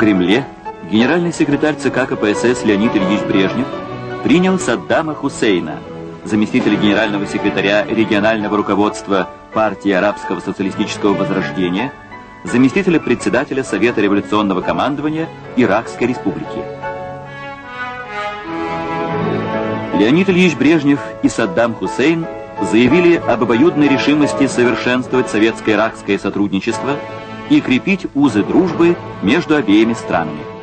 Кремле генеральный секретарь ЦК КПСС Леонид Ильич Брежнев принял Саддама Хусейна, заместителя генерального секретаря регионального руководства партии Арабского социалистического возрождения, заместителя председателя Совета революционного командования Иракской республики. Леонид Ильич Брежнев и Саддам Хусейн заявили об обоюдной решимости совершенствовать советско-иракское сотрудничество и крепить узы дружбы между обеими странами.